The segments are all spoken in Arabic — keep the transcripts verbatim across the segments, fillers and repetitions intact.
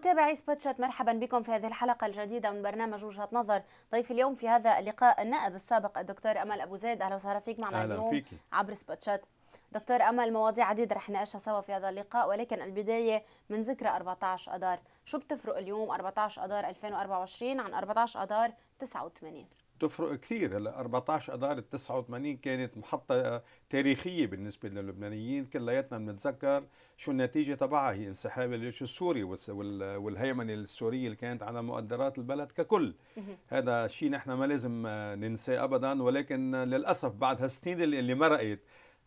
متابعي سبوت شات، مرحبا بكم في هذه الحلقة الجديدة من برنامج وجهة نظر. ضيف اليوم في هذا اللقاء النائب السابق الدكتور أمل أبو زيد. أهلا وسهلا فيك معنا اليوم فيك. عبر سبوت شات. دكتور أمل، مواضيع عديدة رح نناقشها سوا في هذا اللقاء، ولكن البداية من ذكرى أربعة عشر آذار. شو بتفرق اليوم أربعة عشر آذار ألفين وأربعة وعشرين عن أربعة عشر آذار تسعة وثمانين؟ تفرق كثير. هلا أربعة عشر آذار تسعة وثمانين كانت محطة تاريخية بالنسبة للبنانيين، كلياتنا بنتذكر شو النتيجة تبعها، هي انسحاب الجيش السوري والهيمنة السورية اللي كانت على مقدرات البلد ككل. هذا شيء نحن ما لازم ننساه أبدا، ولكن للأسف بعد هالسنين اللي مرقت،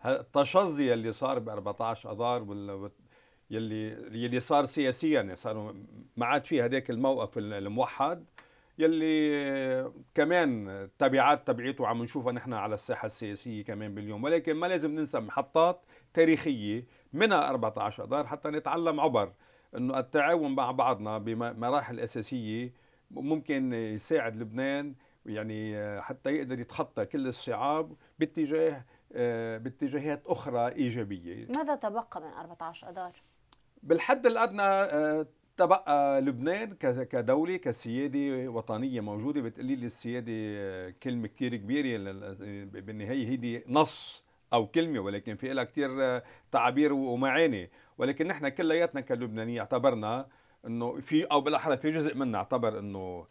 التشظي اللي صار ب أربعة عشر آذار وال يلي يلي صار سياسيا، صار ما عاد في هذاك الموقف الموحد يلي كمان تبعات تبعيته عم نشوفها نحن على الساحه السياسيه كمان باليوم. ولكن ما لازم ننسى محطات تاريخيه منها أربعة عشر آذار حتى نتعلم عبر انه التعاون مع بعضنا بمراحل اساسيه ممكن يساعد لبنان، يعني حتى يقدر يتخطى كل الصعاب باتجاه باتجاهات اخرى ايجابيه. ماذا تبقى من أربعة عشر آذار؟ بالحد الادنى تبقى لبنان كدولة كسيادة وطنية موجودة. بتقلي لي السيادة كلمة كتير كبيرة، بالنهاية هيدي نص أو كلمة، ولكن في لها كتير تعابير ومعاني. ولكن نحن كلياتنا كلبنانيين اعتبرنا أنه في، أو بالأحرى في جزء منا اعتبر أنه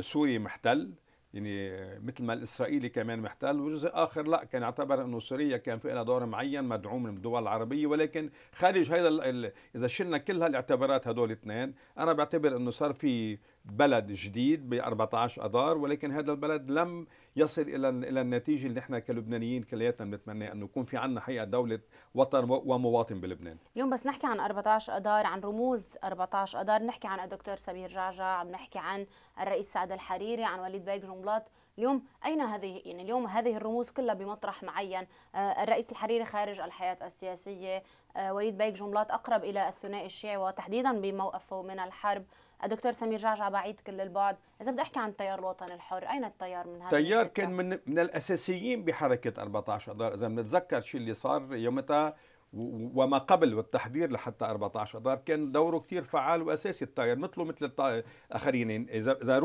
سوريا محتل، يعني مثل ما الإسرائيلي كمان محتل، وجزء آخر لا كان يعتبر أنه سوريا كان في لها دور معين مدعوم من الدول العربية. ولكن خارج هذا ال... إذا شلنا كل هالاعتبارات هدول الاثنين، أنا بعتبر أنه صار في بلد جديد ب أربعة عشر آذار، ولكن هذا البلد لم يصل إلى إلى النتيجة اللي نحن كلبنانيين كلياتنا بنتمناها، أنه يكون في عندنا حقيقة دولة وطن ومواطن بلبنان. اليوم بس نحكي عن أربعة عشر آذار، عن رموز أربعة عشر آذار، نحكي عن الدكتور سمير جعجع، عم نحكي عن الرئيس سعد الحريري، عن وليد بيك جنبلاط. اليوم أين هذه، يعني اليوم هذه الرموز كلها بمطرح معين. الرئيس الحريري خارج الحياة السياسية، وليد بيك جنبلاط أقرب إلى الثنائي الشيعي وتحديدا بموقفه من الحرب، الدكتور سمير جعجع بعيد كل البعد. إذا بدي أحكي عن التيار الوطني الحر، أين التيار من هذا؟ التيار كان من من الأساسيين بحركة أربعة عشر آذار، إذا بنتذكر شو اللي صار يومتها وما قبل والتحضير لحتى أربعة عشر آذار، كان دوره كثير فعال وأساسي التيار، مثله مثل الآخرين. إذا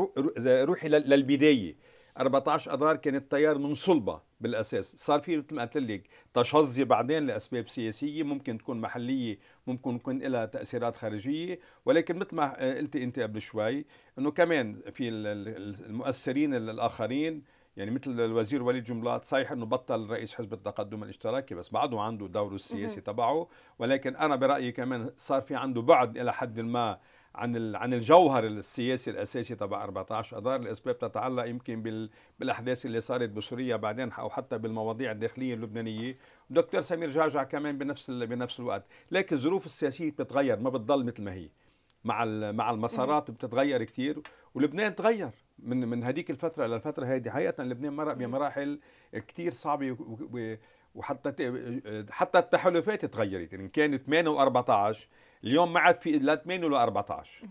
روحي للبداية، أربعة عشر آذار كان التيار منصلبة بالأساس، صار في مثل ما قلت لك تشظي بعدين لأسباب سياسية ممكن تكون محلية، ممكن تكون لها تأثيرات خارجية. ولكن مثل ما قلتي أنت قبل شوي، أنه كمان في المؤثرين الآخرين، يعني مثل الوزير وليد جنبلاط، صحيح انه بطل رئيس حزب التقدم الاشتراكي بس بعده عنده دوره السياسي تبعه. ولكن انا برايي كمان صار في عنده بعد الى حد ما عن عن الجوهر السياسي الاساسي تبع أربعة عشر آذار، لاسباب تتعلق يمكن بالاحداث اللي صارت بسوريا بعدين، او حتى بالمواضيع الداخليه اللبنانيه. ودكتور سمير جعجع كمان بنفس بنفس الوقت. لكن الظروف السياسيه بتتغير، ما بتضل مثل ما هي، مع مع المسارات بتتغير كثير، ولبنان تغير من من هذيك الفتره للفتره هذه. حقيقه لبنان مرق بمراحل كثير صعبه، وحتى حتى التحالفات تغيرت، يعني كان ثمانية وأربعة عشر اليوم ما عاد في لا ثمانية ولا أربعة عشر.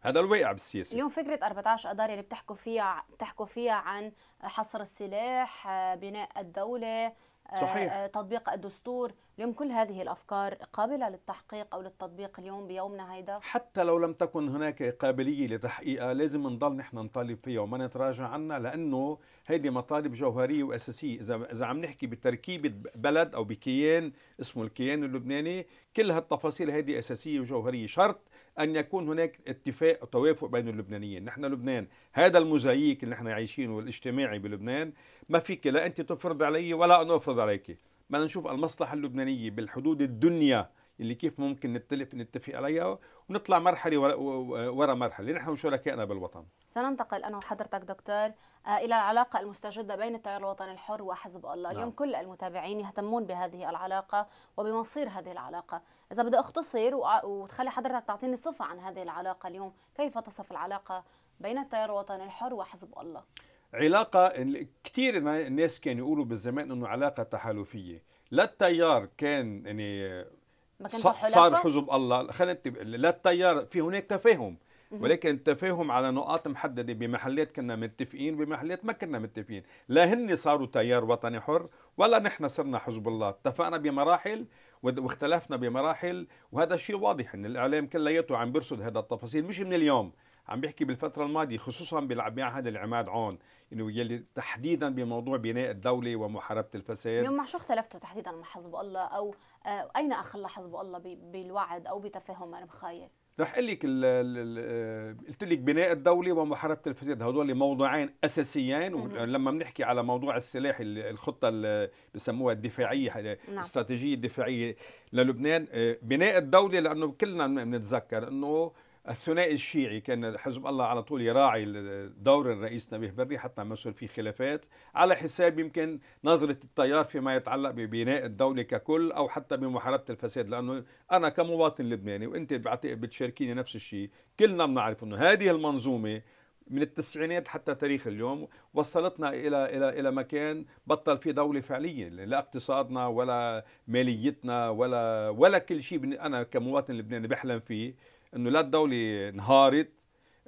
هذا الواقع بالسياسه اليوم. فكره أربعة عشر آذار اللي بتحكوا فيها بتحكوا فيها عن حصر السلاح، بناء الدوله، صحيح، تطبيق الدستور، اليوم كل هذه الأفكار قابلة للتحقيق أو للتطبيق اليوم بيومنا هيدا؟ حتى لو لم تكن هناك قابلية لتحقيقها، لازم نضل نحن نطالب فيها وما نتراجع عنها، لأنه هيدي مطالب جوهرية وأساسية. إذا إذا عم نحكي بتركيبة بلد أو بكيان اسمه الكيان اللبناني، كل هالتفاصيل هذه أساسية وجوهرية، شرط أن يكون هناك اتفاق وتوافق بين اللبنانيين. نحن لبنان هذا الموزاييك اللي نحن عايشينه الاجتماعي بلبنان، ما فيك لا أنت تفرض علي ولا أنا أفرض عليك. بدنا نشوف المصلحة اللبنانية بالحدود الدنيا اللي كيف ممكن نتلف نتفق عليها، ونطلع مرحلة ورا مرحلة. نحن وشركائنا بالوطن. سننتقل أنا وحضرتك دكتور إلى العلاقة المستجدة بين التيار الوطني الحر وحزب الله. اليوم نعم. كل المتابعين يهتمون بهذه العلاقة وبمصير هذه العلاقة. إذا بدي أختصر وتخلي حضرتك تعطيني صفة عن هذه العلاقة اليوم، كيف تصف العلاقة بين التيار الوطني الحر وحزب الله؟ علاقة كثير الناس كانوا يقولوا بالزمان أنه علاقة تحالفية. لا التيار كان يعني صار حزب الله، خلينا لا التيار في هناك تفاهم، ولكن التفاهم على نقاط محدده، بمحلات كنا متفقين، بمحلات ما كنا متفقين. لا هن صاروا تيار وطني حر ولا نحن صرنا حزب الله، اتفقنا بمراحل، واختلفنا بمراحل، وهذا شيء واضح ان الاعلام كلياته عم بيرصد هذا التفاصيل، مش من اليوم، عم بيحكي بالفتره الماضيه خصوصا بالعهد العماد عون، انه يلي تحديدا بموضوع بناء الدوله ومحاربه الفساد. اليوم مع شو اختلفتوا تحديدا مع حزب الله، او آه اين اخلى حزب الله بالوعد او بتفاهم المخايل؟ رح اقول لك، قلت لك بناء الدوله ومحاربه الفساد، هذول موضوعين اساسيين. ولما بنحكي على موضوع السلاح، الخطه اللي بسموها الدفاعيه، الاستراتيجيه الدفاعيه للبنان، بناء الدوله، لانه كلنا بنتذكر انه الثنائي الشيعي كان حزب الله على طول يراعي دور الرئيس نبيه بري حتى ما يصير في خلافات، على حساب يمكن نظرة التيار فيما يتعلق ببناء الدولة ككل أو حتى بمحاربة الفساد. لأنه أنا كمواطن لبناني وأنت بعتقد بتشاركيني نفس الشيء، كلنا بنعرف أنه هذه المنظومة من التسعينات حتى تاريخ اليوم وصلتنا الى الى الى مكان بطل في دوله فعليه، لا اقتصادنا ولا ماليتنا ولا ولا كل شيء. انا كمواطن لبناني بحلم فيه انه لا الدوله انهارت،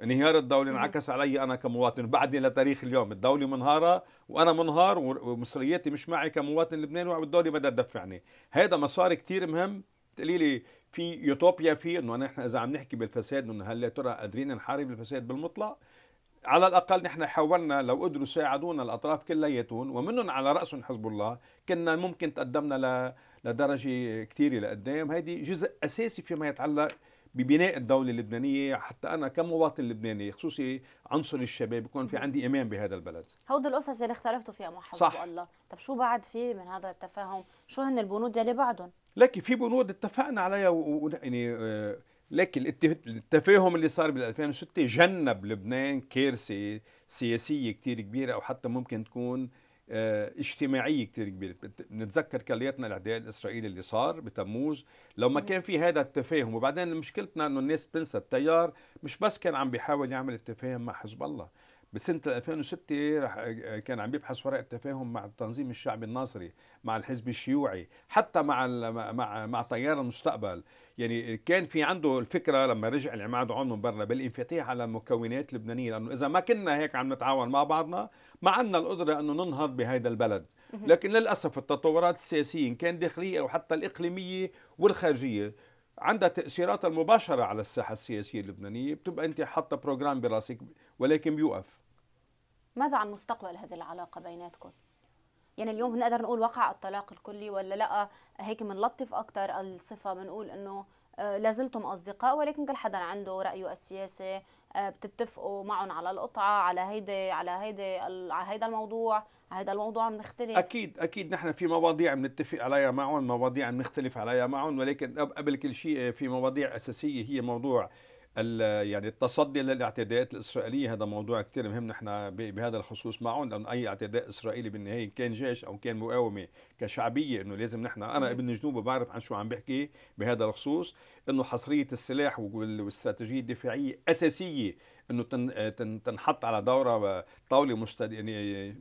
انهيار الدوله انعكس علي انا كمواطن، بعدني لتاريخ اليوم الدوله منهاره وانا منهار ومصرياتي مش معي كمواطن لبناني، والدوله بدها تدفعني. هذا مسار كثير مهم. بتقولي لي في يوتوبيا، في انه نحن اذا عم نحكي بالفساد انه هل يا ترى قادرين نحارب الفساد بالمطلق؟ على الأقل نحن حاولنا، لو قدروا ساعدونا الأطراف كلياتهم ومنهم على رأسهم حزب الله، كنا ممكن تقدمنا لدرجة كثيرة لقدام. هذه جزء أساسي فيما يتعلق ببناء الدولة اللبنانية، حتى أنا كمواطن لبناني خصوصي عنصر الشباب يكون في عندي إيمان بهذا البلد. هود القصص اللي اختلفتوا فيها مع حزب الله، طب شو بعد في من هذا التفاهم؟ شو هن البنود اللي بعدهم؟ لكن في بنود اتفقنا عليها و... يعني آه لكن التفاهم اللي صار بال ألفين وستة جنب لبنان كارثه سياسيه كثير كبيره، او حتى ممكن تكون اجتماعيه كثير كبيره. بنتذكر كلياتنا الاعتداء الاسرائيلي اللي صار بتموز، لو ما كان في هذا التفاهم. وبعدين مشكلتنا انه الناس بتنسى التيار مش بس كان عم بيحاول يعمل التفاهم مع حزب الله، بسنه ألفين وستة رح كان عم بيبحث ورق التفاهم مع التنظيم الشعبي الناصري، مع الحزب الشيوعي، حتى مع مع مع تيار المستقبل. يعني كان في عنده الفكره لما رجع العماد عون من برا بالانفتاح على المكونات اللبنانيه، لانه اذا ما كنا هيك عم نتعاون مع بعضنا ما عندنا القدره انه ننهض بهذا البلد. لكن للاسف التطورات السياسيه ان كان داخليه او حتى الاقليميه والخارجيه عندها تاثيرات المباشره على الساحه السياسيه اللبنانيه، بتبقى انت حاطه بروجرام براسك ولكن بيوقف. ماذا عن مستقبل هذه العلاقه بيناتكم؟ يعني اليوم بنقدر نقول وقع الطلاق الكلي ولا لا؟ هيك بنلطف اكثر الصفه، بنقول انه لازلتم اصدقاء، ولكن كل حدا عنده رايه السياسي، بتتفقوا معهم على القطعه، على هيدي على هيدي على هيدا الموضوع، على هيدا الموضوع بنختلف. اكيد اكيد نحن في مواضيع بنتفق عليها معهم، مواضيع بنختلف عليها معهم، ولكن قبل كل شيء في مواضيع اساسيه، هي موضوع يعني التصدي للاعتداءات الاسرائيليه. هذا موضوع كثير مهم نحن بهذا الخصوص معهم، لانه اي اعتداء اسرائيلي بالنهايه كان جيش او كان مقاومه كشعبيه، انه لازم نحن، انا ابن جنوب بعرف عن شو عم بحكي بهذا الخصوص، انه حصريه السلاح والاستراتيجيه الدفاعيه اساسيه انه تنحط على دوره طاوله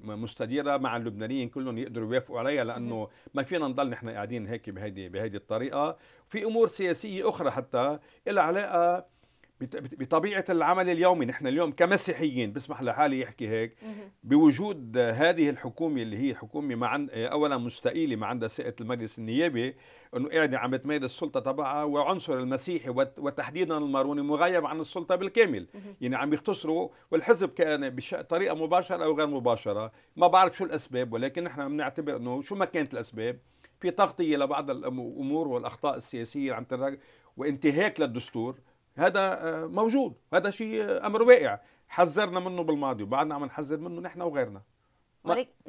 مستديره مع اللبنانيين كلهم يقدروا يوافقوا عليها، لانه ما فينا نضل نحن قاعدين هيك بهيدي بهيدي الطريقه. في امور سياسيه اخرى حتى لها علاقه بطبيعة العمل اليومي. نحن اليوم كمسيحيين، بسمح لحالي يحكي هيك، بوجود هذه الحكومة اللي هي حكومة ما عند أولا مستقيلة، ما عندها سئة المجلس النيابي، أنه قاعدة عم بتمارس السلطة تبعها، وعنصر المسيحي وتحديدا الماروني مغيب عن السلطة بالكامل. يعني عم يختصروا، والحزب كان بطريقة مباشرة أو غير مباشرة، ما بعرف شو الأسباب، ولكن نحن بنعتبر أنه شو ما كانت الأسباب في تغطية لبعض الأمور والأخطاء السياسية عم تنرق، وانتهاك للدستور. هذا موجود، هذا شيء امر واقع، حذرنا منه بالماضي وبعدنا عم نحذر منه نحن وغيرنا.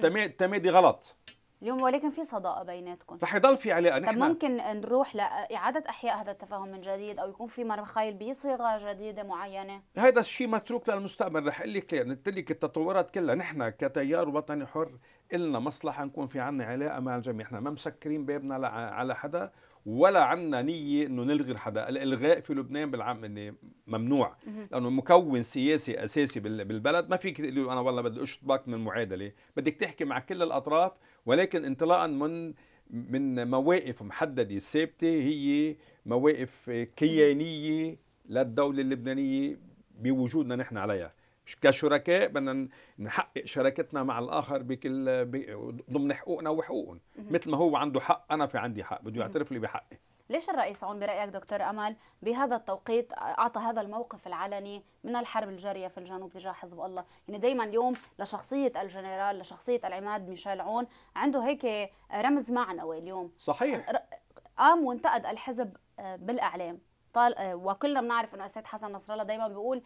التمادي غلط اليوم، ولكن في صداقه بيناتكم، رح يضل في علاقه. نحن طب ممكن نروح لاعاده احياء هذا التفاهم من جديد، او يكون في مخايل بصيغه جديده معينه؟ هذا الشيء متروك للمستقبل. رح اقول لك، قلت لك التطورات كلها، نحن كتيار وطني حر إلنا مصلحه نكون في عنا علاقه مع الجميع، نحن ما مسكرين بابنا على حدا، ولا عندنا نيه انه نلغي حدا. الالغاء في لبنان بالعام ممنوع، لانه مكون سياسي اساسي بالبلد، ما فيك تقول انا والله بدي اشطبك من المعادله، بدك تحكي مع كل الاطراف، ولكن انطلاقا من من مواقف محدده ثابته، هي مواقف كيانيه للدوله اللبنانيه بوجودنا نحن عليها. كشركاء بدنا نحقق شراكتنا مع الاخر بكل ضمن حقوقنا وحقوقهم، مثل ما هو عنده حق انا في عندي حق، بده يعترف لي بحقي. ليش الرئيس عون برأيك دكتور أمل بهذا التوقيت أعطى هذا الموقف العلني من الحرب الجارية في الجنوب تجاه حزب الله؟ يعني دايما اليوم لشخصية الجنرال، لشخصية العماد ميشال عون، عنده هيك رمز معنوي اليوم. صحيح، قام وانتقد الحزب بالإعلام، طال وكلنا بنعرف انه السيد حسن نصر الله دائما بيقول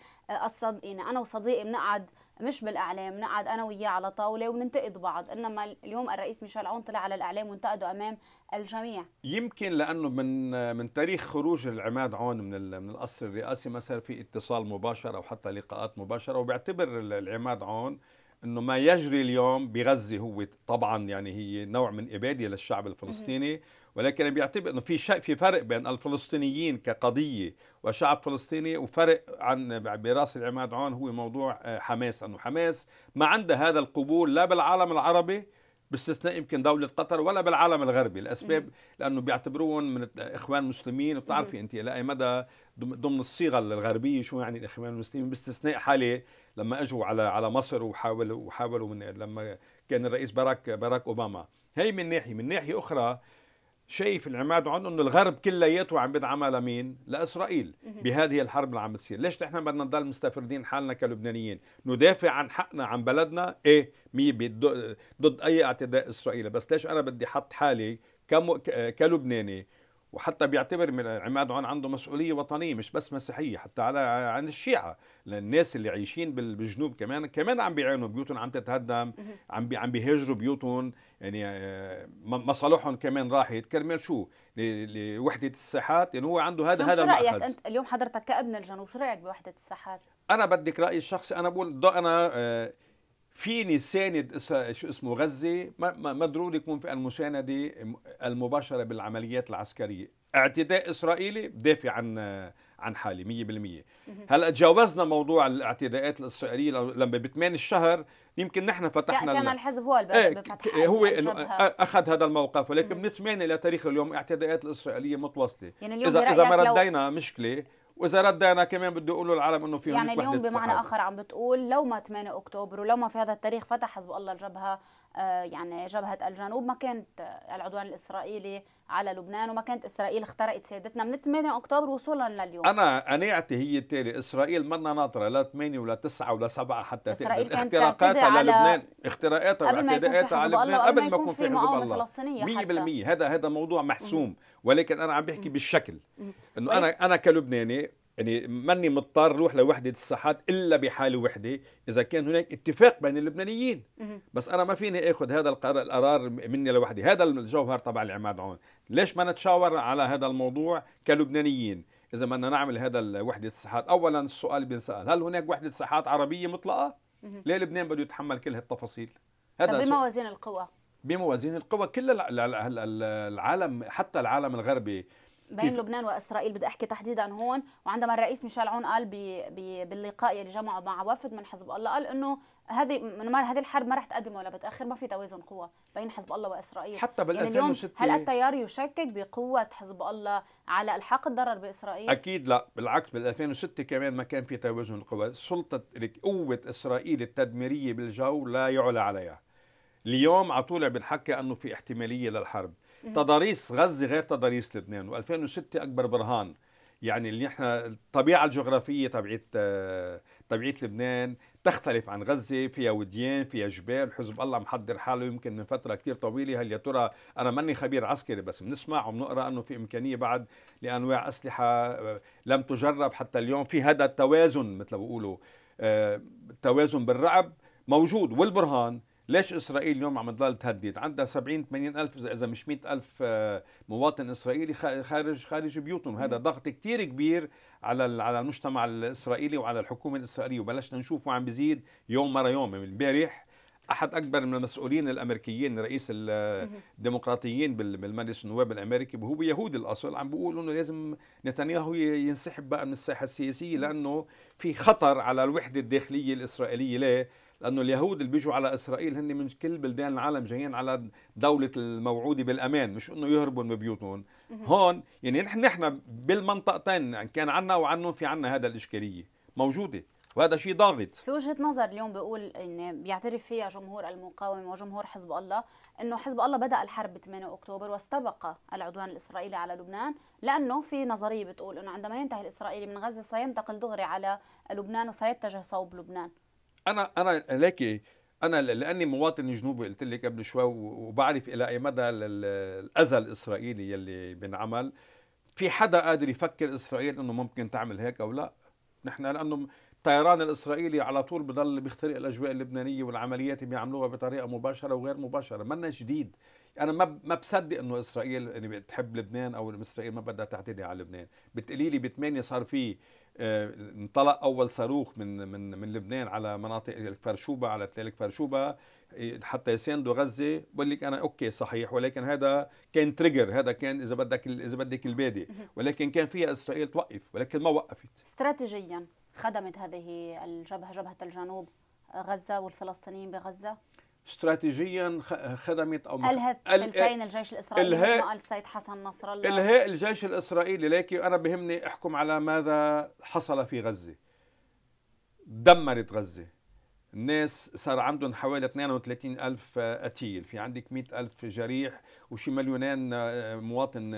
الصديق، يعني انا وصديقي بنقعد مش بالاعلام، بنقعد انا وياه على طاوله وننتقد بعض، انما اليوم الرئيس ميشال عون طلع على الاعلام وانتقده امام الجميع. يمكن لانه من من تاريخ خروج العماد عون من من القصر الرئاسي ما صار في اتصال مباشر او حتى لقاءات مباشره، وبيعتبر العماد عون انه ما يجري اليوم بغزه هو طبعا يعني هي نوع من اباده للشعب الفلسطيني، ولكن بيعتبر انه في شيء في فرق بين الفلسطينيين كقضيه وشعب فلسطيني، وفرق عن براس العماد عون هو موضوع حماس، انه حماس ما عندها هذا القبول لا بالعالم العربي باستثناء يمكن دوله قطر ولا بالعالم الغربي، الاسباب لانه بيعتبرون من اخوان مسلمين، وبتعرفي انت لاي مدى ضمن الصيغه الغربيه شو يعني الاخوان المسلمين، باستثناء حاله لما اجوا على على مصر وحاولوا وحاولوا من لما كان الرئيس باراك باراك اوباما. هي من ناحيه، من ناحيه اخرى شايف العماد عون انه الغرب كلياته عم بيدعمها لمين؟ لاسرائيل بهذه الحرب اللي عم بتصير، ليش نحن بدنا نضل مستفردين حالنا كلبنانيين؟ ندافع عن حقنا عن بلدنا ايه مي ضد اي اعتداء اسرائيلي، بس ليش انا بدي حط حالي كلبناني؟ وحتى بيعتبر من عماد عون عنده مسؤوليه وطنيه مش بس مسيحيه، حتى على عن الشيعه، للناس اللي عايشين بالجنوب كمان كمان عم بيعانوا، بيوتهم عم تتهدم، عم عم بيهاجروا بيوتهم، يعني مصالحهم كمان راحت كرمال شو؟ لوحده الساحات، يعني هو عنده هذا هذا المأخذ. شو رايك انت اليوم حضرتك كابن الجنوب، شو رايك بوحده الساحات؟ انا بدك رايي الشخصي، انا بقول انا فيني ساند شو اسمه غزه، ما ضروري يكون في المسانده المباشره بالعمليات العسكريه، اعتداء اسرائيلي بدافع عن عن حالي مية بالمية. هلا تجاوزنا موضوع الاعتداءات الاسرائيليه لما بثمان الشهر يمكن نحن فتحنا، كان الحزب هو اللي بفتح هو اخذ هذا الموقف، ولكن من ثمانية لتاريخ اليوم الاعتداءات الاسرائيليه متواصله، يعني اذا اذا ما ردينا مشكله، واذا ردينا كمان بده يقولوا العالم انه في يعني وحدة اليوم بمعنى السعادة. اخر عم بتقول لو ما ثمانية أكتوبر ولو ما في هذا التاريخ فتح حزب الله الجبهه، آه يعني جبهه الجنوب، ما كانت العدوان الاسرائيلي على لبنان وما كانت اسرائيل اخترقت سيادتنا من ثمانية أكتوبر وصولا لليوم. انا قناعتي هي التالي، اسرائيل منا ناطره لا ثمانية ولا تسعة ولا سبعة حتى تقبل اختراقاتها على لبنان، اختراقاتها واعتداءاتها على لبنان قبل ما يكون في حزب الله مية بالمية. هذا هذا موضوع محسوم، ولكن انا عم بحكي بالشكل انه انا انا كلبناني يعني ماني مضطر روح لوحده الساحات الا بحاله وحده، اذا كان هناك اتفاق بين اللبنانيين، بس انا ما فيني اخذ هذا القرار القرار مني لوحدي. هذا الجوهر تبع العماد عون، ليش ما نتشاور على هذا الموضوع كلبنانيين اذا بدنا نعمل هذا وحده الساحات؟ اولا السؤال بينسال، هل هناك وحده ساحات عربيه مطلقه؟ ليه لبنان بده يتحمل كل هالتفاصيل؟ هذا بموازين القوى، بموازين القوى كل العالم حتى العالم الغربي بين لبنان واسرائيل، بدي احكي تحديدا هون. وعندما الرئيس ميشال عون قال بي بي باللقاء اللي جمعوا مع وفد من حزب الله، قال انه هذه من هذه الحرب ما رح تقدم ولا بتاخر، ما في توازن قوى بين حزب الله واسرائيل. حتى بال يعني ألفين وستة هل التيار يشكك بقوه حزب الله على الحاق الضرر باسرائيل؟ اكيد لا، بالعكس بال ألفين وستة كمان ما كان في توازن القوى، سلطه قوه اسرائيل التدميريه بالجو لا يعلى عليها. اليوم على طول بنحكي انه في احتماليه للحرب. تضاريس غزة غير تضاريس لبنان، وألفين وستة أكبر برهان، يعني اللي احنا الطبيعة الجغرافية تبعت طبيعة لبنان تختلف عن غزة، فيها وديان، فيها جبال، حزب الله محضر حاله يمكن من فترة كثير طويلة. هل يا ترى، أنا ماني خبير عسكري بس بنسمع وبنقرأ أنه في إمكانية بعد لأنواع أسلحة لم تجرب حتى اليوم، في هذا التوازن مثل ما بيقولوا التوازن بالرعب موجود والبرهان. ليش اسرائيل اليوم عم تضل تهدد؟ عندها سبعين ثمانين ألف اذا مش مية ألف مواطن اسرائيلي خارج خارج بيوتهم، هذا ضغط كثير كبير على على المجتمع الاسرائيلي وعلى الحكومه الاسرائيليه، وبلشنا نشوفه عم بيزيد يوم ورا يوم. امبارح احد اكبر من المسؤولين الامريكيين، رئيس الديمقراطيين بالمجلس النواب الامريكي وهو يهودي الاصل، عم بيقول انه لازم نتنياهو ينسحب بقى من الساحه السياسيه لانه في خطر على الوحده الداخليه الاسرائيليه. ليه؟ لأنه اليهود اللي بيجوا على إسرائيل هن من كل بلدان العالم جايين على دولة الموعودة بالأمان، مش إنه يهربوا من بيوتهم. هون يعني نحن نحن بالمنطقتين كان عنا وعنهم في عنا هذا الإشكالية موجودة، وهذا شيء ضاغط. في وجهة نظر اليوم بيقول إن بيعترف فيها جمهور المقاومة وجمهور حزب الله إنه حزب الله بدأ الحرب ب ثمانية أكتوبر واستبق العدوان الإسرائيلي على لبنان، لأنه في نظرية بتقول إنه عندما ينتهي الإسرائيلي من غزة سينتقل دغري على لبنان وسيتجه صوب لبنان. أنا أنا لك أنا لأني مواطن جنوبي قلت لك قبل شوي، وبعرف إلى أي مدى الأذى الإسرائيلي يلي بنعمل. في حدا قادر يفكر إسرائيل إنه ممكن تعمل هيك أو لا؟ نحن لأنه الطيران الإسرائيلي على طول بضل بيخترق الأجواء اللبنانية، والعمليات اللي بيعملوها بطريقة مباشرة وغير مباشرة، منا جديد. أنا ما ما بصدق إنه إسرائيل يعني بتحب لبنان أو إسرائيل ما بدها تعتدي على لبنان. بتقولي لي بثمانية صار في انطلق أول صاروخ من من من لبنان على مناطق الفرشوبة، على تلال الفرشوبة حتى يساندوا غزة. بقول لك أنا أوكي صحيح، ولكن هذا كان تريجر، هذا كان إذا بدك إذا بدك البادئ، ولكن كان فيها إسرائيل توقف، ولكن ما وقفت. استراتيجياً خدمت هذه الجبهة، جبهة الجنوب غزة والفلسطينيين بغزة، استراتيجيا خدمت او الهت تلتين الجيش الاسرائيلي مثل ما قال السيد حسن نصر الله، الهاء الجيش الاسرائيلي. لكن انا بهمني احكم على ماذا حصل في غزه. دمرت غزه، الناس صار عندهم حوالي اثنين وثلاثين ألف قتيل، في عندك مئة ألف جريح، وشي مليونين مواطن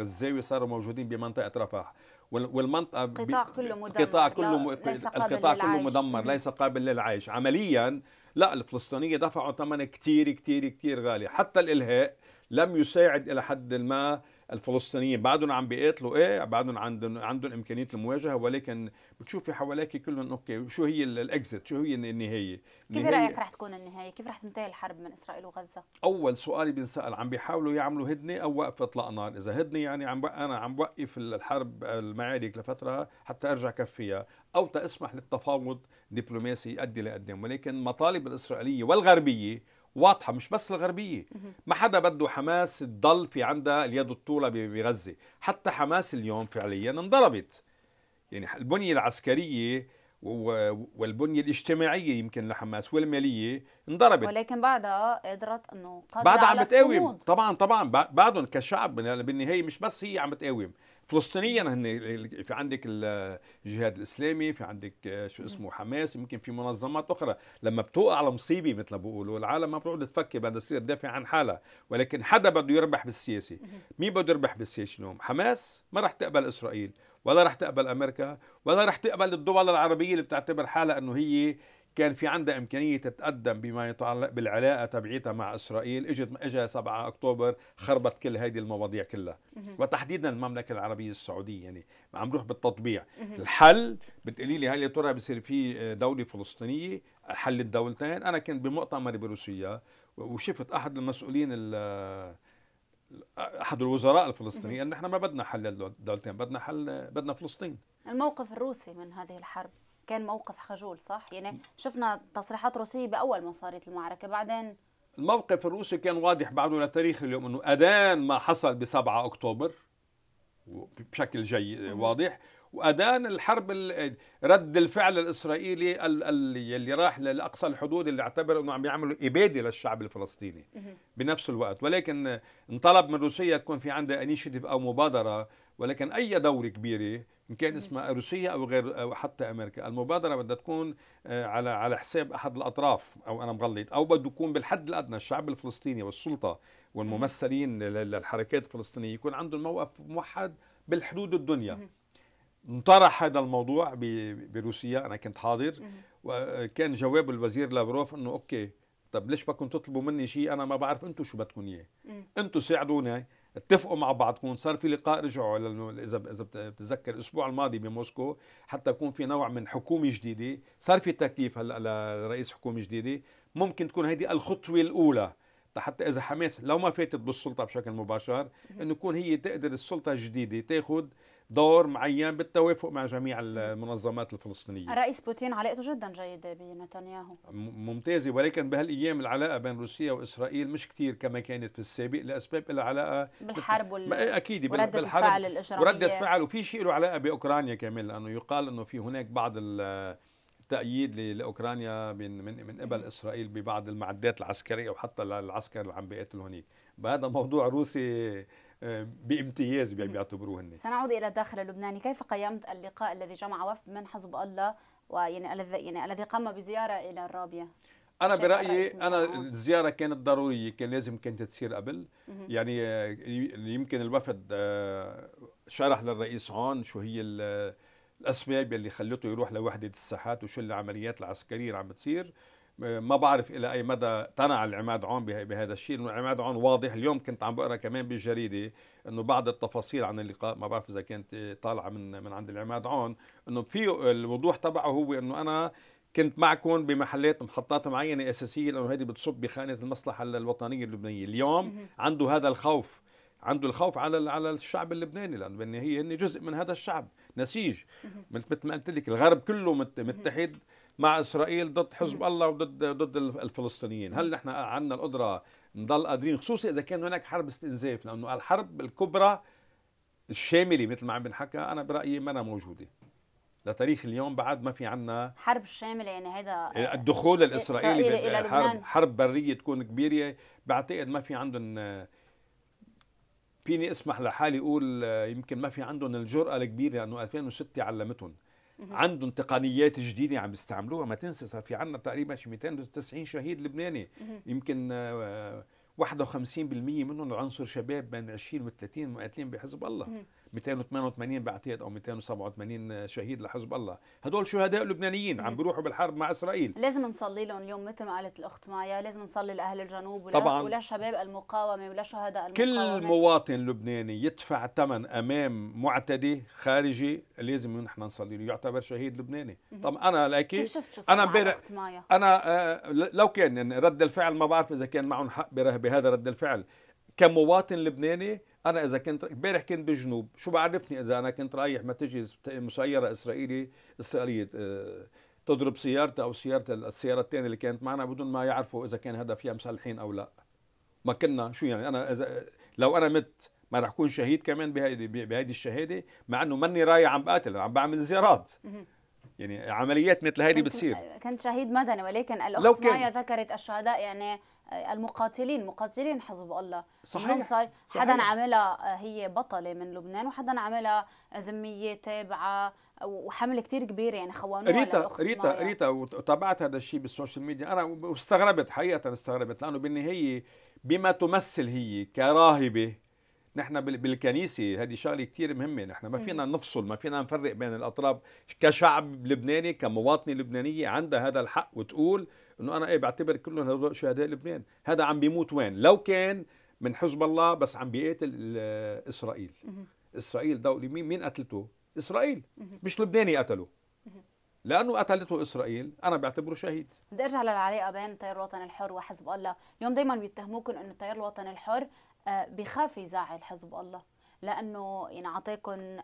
غزاوي صاروا موجودين بمنطقه رفح، والمنطقه القطاع كله مدمر، القطاع كله القطاع كله مدمر، ليس قابل للعيش عمليا. لا، الفلسطينية دفعوا ثمن كتير كتير كتير غالي، حتى الإلهاء لم يساعد إلى حد ما الفلسطينيين، بعدهم عم بيقاتلوا إيه، بعدهم عندهم عندهم إمكانية المواجهة، ولكن بتشوفي حواليك كلهم أوكي، شو هي الإكزيت؟ شو هي النهاية؟ كيف رأيك رح تكون النهاية؟ كيف رح تنتهي الحرب من إسرائيل وغزة؟ أول سؤال بينسأل، عم بيحاولوا يعملوا هدنة أو وقف إطلاق نار، إذا هدنة يعني عم أنا عم بوقف الحرب المعارك لفترة حتى أرجع كفيها، أو تسمح للتفاوض دبلوماسي يؤدي لقدام، ولكن مطالب الإسرائيلية والغربية واضحة، مش بس الغربية، ما حدا بده حماس تضل في عندها اليد الطولة بغزة، حتى حماس اليوم فعليا انضربت. يعني البنية العسكرية والبنية الاجتماعية يمكن لحماس والمالية انضربت، ولكن بعدها قدرت انه بعدها عم بتقاوم، طبعا طبعا بعدهم كشعب بالنهاية مش بس هي عم بتقاوم، فلسطينيا هن في عندك الجهاد الاسلامي، في عندك شو اسمه حماس، يمكن في منظمات اخرى. لما بتوقع على مصيبه مثل ما بقولوا العالم ما بتقعد تفكر، بدها تصير تدافع عن حالها، ولكن حدا بده يربح بالسياسه. مين بده يربح بالسياسه اليوم؟ حماس ما رح تقبل اسرائيل، ولا رح تقبل امريكا، ولا رح تقبل الدول العربيه اللي بتعتبر حالها انه هي كان في عندها امكانيه تتقدم بما يتعلق بالعلاقه تبعيتها مع اسرائيل. اجت اجى سبعة أكتوبر خربت كل هذه المواضيع كلها، وتحديدا المملكه العربيه السعوديه. يعني عم نروح بالتطبيع الحل، بتقولي لي هل يا ترى بصير في دوله فلسطينيه حل الدولتين؟ انا كنت بمؤتمر بروسيا وشفت احد المسؤولين احد الوزراء الفلسطينيين ان احنا ما بدنا حل الدولتين، بدنا حل، بدنا فلسطين. الموقف الروسي من هذه الحرب كان موقف خجول، صح؟ يعني شفنا تصريحات روسية بأول ما صارت المعركة، بعدين الموقف الروسي كان واضح بعده لتاريخ اليوم، أنه أدان ما حصل بسبعة أكتوبر بشكل جيد واضح، وأدان الحرب رد الفعل الإسرائيلي اللي راح لأقصى الحدود، اللي اعتبر أنه عم يعملوا إبادة للشعب الفلسطيني بنفس الوقت. ولكن انطلب من روسيا تكون في عندها انيشيتيف أو مبادرة، ولكن أي دولة كبيرة إن كان اسمها روسيا أو غير أو حتى أمريكا، المبادرة بدها تكون على على حساب أحد الأطراف، أو أنا مغلط، أو بده يكون بالحد الأدنى الشعب الفلسطيني والسلطة والممثلين للحركات الفلسطينية يكون عندهم موقف موحد بالحدود الدنيا. انطرح هذا الموضوع بروسيا، أنا كنت حاضر، وكان جواب الوزير لافروف إنه أوكي، طب ليش بدكم تطلبوا مني شيء أنا ما بعرف أنتم شو بدكم إياه؟ أنتم ساعدوني، اتفقوا مع بعضكم. صار في لقاء رجعوا اذا اذا بتتذكر الاسبوع الماضي بموسكو حتى يكون في نوع من حكومه جديده، صار في تكليف هلا لرئيس حكومه جديده، ممكن تكون هذه الخطوه الاولى حتى اذا حماس لو ما فاتت بالسلطه بشكل مباشر انه يكون هي تقدر السلطه الجديده تاخذ دور معين بالتوافق مع جميع المنظمات الفلسطينيه. الرئيس بوتين علاقته جدا جيده بنتنياهو، ممتازه، ولكن بهالايام العلاقه بين روسيا واسرائيل مش كثير كما كانت في السابق لاسباب لها علاقه بالحرب وال... اكيد ورده الفعل الاجراميه ورده فعل، وفي شيء له علاقه باوكرانيا كمان، لانه يقال انه في هناك بعض التأييد لاوكرانيا من من من قبل اسرائيل ببعض المعدات العسكريه وحتى العسكر اللي عم بيقاتل هناك. بهذا موضوع روسي بامتياز بيعتبروهن. سنعود إلى الداخل اللبناني، كيف قيمت اللقاء الذي جمع وفد من حزب الله ويعني الذي يعني الذي قام بزيارة إلى الرابية؟ أنا برأيي أنا الزيارة كانت ضرورية، كان لازم كانت تصير قبل، يعني يمكن الوفد شرح للرئيس عون شو هي الأسباب اللي خلته يروح لوحدة الساحات وشو العمليات العسكرية اللي عم بتصير. ما بعرف إلى أي مدى تنع العماد عون بهذا الشيء، لأنه العماد عون واضح، اليوم كنت عم بقرأ كمان بالجريدة أنه بعض التفاصيل عن اللقاء ما بعرف إذا كانت طالعة من من عند العماد عون، أنه في الوضوح تبعه هو أنه أنا كنت معكم بمحلات محطات معينة أساسية لأنه هذه بتصب بخانة المصلحة الوطنية اللبنانية. اليوم عنده هذا الخوف، عنده الخوف على على الشعب اللبناني لأنه بالنهاية هن جزء من هذا الشعب، نسيج مثل ما قلت لك، الغرب كله متحد مع إسرائيل ضد حزب الله وضد ضد الفلسطينيين. هل نحن عندنا القدرة نضل قادرين، خصوصا إذا كان هناك حرب استنزاف؟ لأنه الحرب الكبرى الشاملة مثل ما عم بنحكى أنا برأيي ما أنا موجودة لتاريخ اليوم، بعد ما في عنا حرب شاملة، يعني هذا الدخول الإسرائيلي إلى حرب, حرب برية تكون كبيرة. بعتقد ما في عندهم، فيني اسمح لحالي أقول يمكن ما في عندهم الجرأة الكبيرة لأنه ألفين وستة علمتهم، عندهم تقنيات جديدة عم بيستعملوها. ما تنسى صار في عنا تقريبا شي مئتين وتسعين شهيد لبناني، يمكن واحد وخمسين بالمئة منهم عنصر شباب بين عشرين وثلاثين مقاتلين بحزب الله، مئتين وثمانية وثمانين بعتقد او مئتين وسبعة وثمانين شهيد لحزب الله، هدول شهداء لبنانيين عم بيروحوا بالحرب مع اسرائيل. لازم نصلي لهم اليوم مثل ما قالت الاخت مايا، لازم نصلي لاهل الجنوب ولا, ولا شباب المقاومه ولا شهداء المقاومه. كل مواطن لبناني يدفع ثمن امام معتدي خارجي لازم نحن نصلي له، يعتبر شهيد لبناني. طب انا لكن انا امبارح انا آه لو كان رد الفعل ما بعرف اذا كان معهم حق بهذا رد الفعل كمواطن لبناني. أنا إذا كنت امبارح كنت بالجنوب، شو بعرفني إذا أنا كنت رايح ما تجي مسيرة إسرائيلية إسرائيلية تضرب سيارتي أو سيارة السيارة الثانية اللي كانت معنا بدون ما يعرفوا إذا كان هذا فيها مسلحين أو لا. ما كنا شو يعني أنا إذا لو أنا مت ما رح أكون شهيد كمان بهيدي بهيدي الشهادة، مع إنه ماني رايح عم بقاتل، عم بعمل زيارات. يعني عمليات مثل هذه بتصير. كنت شهيد مدني، ولكن الأخت مايا ذكرت الشهداء يعني المقاتلين، مقاتلين حزب الله. صحيح صار حدا عملها هي بطلة من لبنان وحدا عملها ذمية تابعة وحملة كتير كبيرة، يعني خوانوها للأخت مايا. ريتا ريتا وتابعت هذا الشيء بالسوشيال ميديا، أنا استغربت حقيقة استغربت لأنه بالنهاية بما تمثل هي كراهبة نحن بالكنيسه، هذه شغله كثير مهمه، نحن ما فينا نفصل، ما فينا نفرق بين الاطراف كشعب لبناني، كمواطنه لبنانيه عندها هذا الحق وتقول انه انا ايه بعتبر كلهم هذول شهداء لبنان. هذا عم بيموت وين؟ لو كان من حزب الله بس عم بيقاتل اسرائيل. اسرائيل دولة، مين مين قتلته؟ اسرائيل، مش لبناني قتله. لأنه قتلته إسرائيل أنا بعتبره شهيد. بدي أرجع للعلاقة بين التيار الوطني الحر وحزب الله، اليوم دايماً بيتهموكم أنه التيار الوطني الحر بخاف يزعل حزب الله، لأنه يعني عطيكم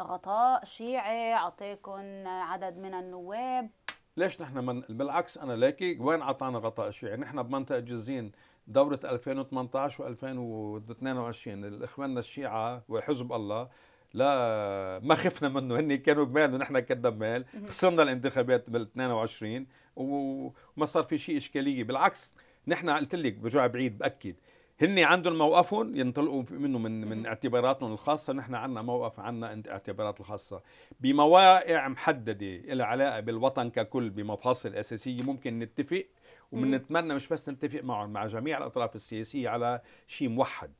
غطاء شيعي، عطيكم عدد من النواب. ليش نحن من... بالعكس أنا لاكي وين عطانا غطاء شيعي؟ نحن بمنطقة جزين دورة ألفين وثمانطعش وألفين واثنين وعشرين الإخواننا الشيعة وحزب الله لا ما خفنا منه، هن كانوا بمال ونحن كنا بمال، خسرنا الانتخابات بال اثنين وعشرين وما صار في شيء اشكاليه، بالعكس نحن قلت لك برجع بعيد باكد هن عندهم موقفهم ينطلقوا منه من من اعتباراتهم الخاصه، نحن عندنا موقف، عندنا اعتبارات الخاصه بمواقع محدده لها علاقه بالوطن ككل بمفاصل اساسيه ممكن نتفق وبنتمنى مش بس نتفق معهم مع جميع الاطراف السياسيه على شيء موحد،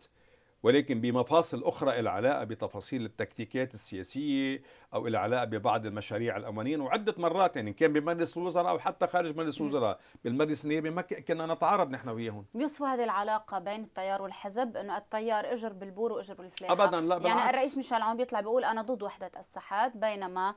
ولكن بمفاصل أخرى العلاقة بتفاصيل التكتيكات السياسية أو العلاقة ببعض المشاريع القوانين. وعدة مرات يعني كان بمجلس الوزراء أو حتى خارج مجلس الوزراء بالمجلس النيابي ما كنا نتعارض نحن وياهم. بيوصفوا هذه العلاقة بين التيار والحزب أنه التيار أجر بالبور وأجر بالفلاحة. أبدا لا، بالعكس. يعني الرئيس ميشال عون بيطلع بيقول أنا ضد وحدة الساحات، بينما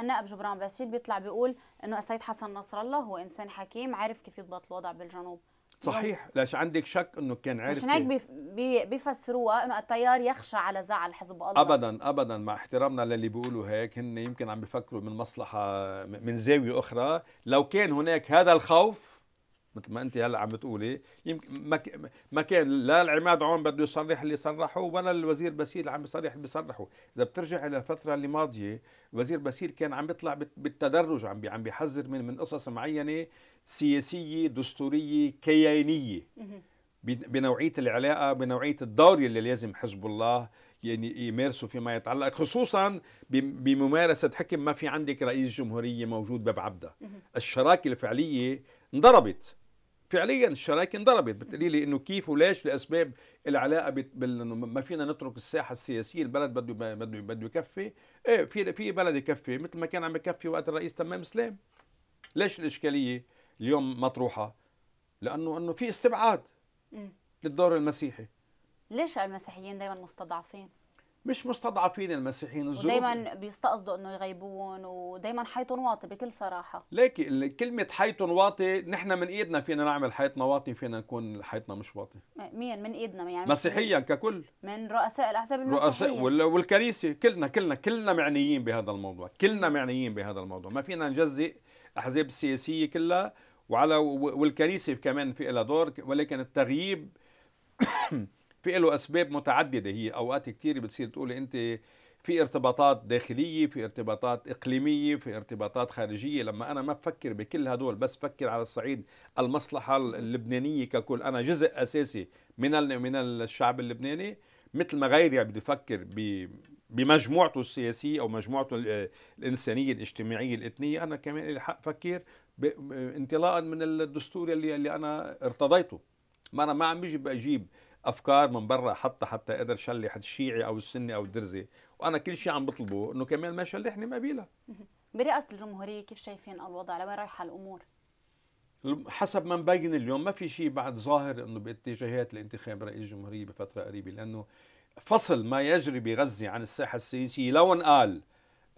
النائب جبران باسيل بيطلع بيقول أنه السيد حسن نصر الله هو إنسان حكيم عارف كيف يضبط الوضع بالجنوب. صحيح، ليش عندك شك انه كان عارف؟ مش هيك بيفسروها انه التيار يخشى على زعل حزب الله. ابدا ابدا، مع احترامنا للي بيقولوا هيك، هن يمكن عم بيفكروا من مصلحه من زاويه اخرى، لو كان هناك هذا الخوف مثل ما انت هلا عم بتقولي يمكن ما كان لا العماد عون بده يصرح اللي صرحه ولا الوزير باسيل عم بيصرح اللي بيصرحه، اذا بترجع الى الفتره اللي ماضيه الوزير باسيل كان عم بيطلع بالتدرج عم عم بيحذر من من قصص معينه سياسية دستورية كيانية بنوعية العلاقة، بنوعية الدور اللي لازم حزب الله يعني يمارسوا فيما يتعلق، خصوصا بممارسة حكم ما في عندك رئيس جمهورية موجود باب عبده. الشراكة الفعلية انضربت فعليا، الشراكة انضربت. بتقولي لي انه كيف وليش؟ لاسباب العلاقة بال... ما فينا نترك الساحة السياسية، البلد بده بده بده يكفي، ايه في في بلد يكفي مثل ما كان عم يكفي وقت الرئيس تمام سلام. ليش الإشكالية اليوم مطروحة؟ لأنه انه في استبعاد للدور المسيحي. ليش المسيحيين دائما مستضعفين؟ مش مستضعفين المسيحيين، الظروف ودائما بيستقصدوا انه يغيبون، ودائما حيط واطي بكل صراحه. لكن كلمه حيط واطي نحن من ايدنا فينا نعمل حيطنا واطي، فينا نكون حيطنا مش واطي. مين من ايدنا؟ يعني مسيحيا ككل، من رؤساء الاحزاب المسيحيه والكنيسه، كلنا كلنا كلنا معنيين بهذا الموضوع، كلنا معنيين بهذا الموضوع، ما فينا نجزئ الاحزاب السياسيه كلها وعلى والكنيسه كمان في لها دور، ولكن التغييب في له اسباب متعدده. هي اوقات كثير بتصير تقولي انت في ارتباطات داخليه، في ارتباطات اقليميه، في ارتباطات خارجيه. لما انا ما بفكر بكل هدول بس بفكر على الصعيد المصلحه اللبنانيه ككل، انا جزء اساسي من من الشعب اللبناني مثل ما غيري بده يفكر بمجموعته السياسيه او مجموعته الانسانيه الاجتماعيه الاثنيه، انا كمان لي حق افكر انطلاقا من الدستور اللي اللي انا ارتضيته. ما انا ما عم بيجي بجيب افكار من برا حتى حتى اقدر شلح الشيعي او السني او الدرزي، وانا كل شيء عم بطلبه انه كمان ما يشلحني ما بيلا. برئاسه الجمهوريه كيف شايفين الوضع؟ لوين رايحه الامور؟ حسب ما مبين اليوم ما في شيء بعد ظاهر انه باتجاهات لانتخاب رئيس جمهوريه بفتره قريبه، لانه فصل ما يجري بغزه عن الساحه السياسيه لو انقال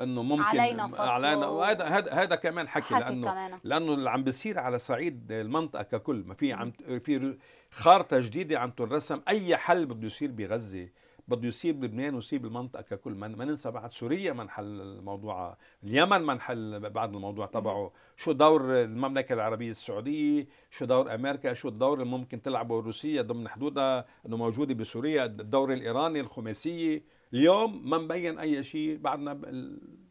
انه ممكن علينا فصل علينا، وهذا هذا هذا كمان حكي, حكي لانه كمان. لانه اللي عم بيصير على صعيد المنطقه ككل، ما في عم في خارطه جديده عم تنرسم. اي حل بده يصير بغزه بده يصيب لبنان ويصيب المنطقه ككل، ما ننسى بعد سوريا ما انحل الموضوع، اليمن ما انحل بعد الموضوع تبعه، شو دور المملكه العربيه السعوديه، شو دور امريكا، شو الدور اللي ممكن تلعبه روسيا ضمن حدودها انه موجوده بسوريا، الدور الايراني، الخماسيه. اليوم ما مبين اي شيء، بعدنا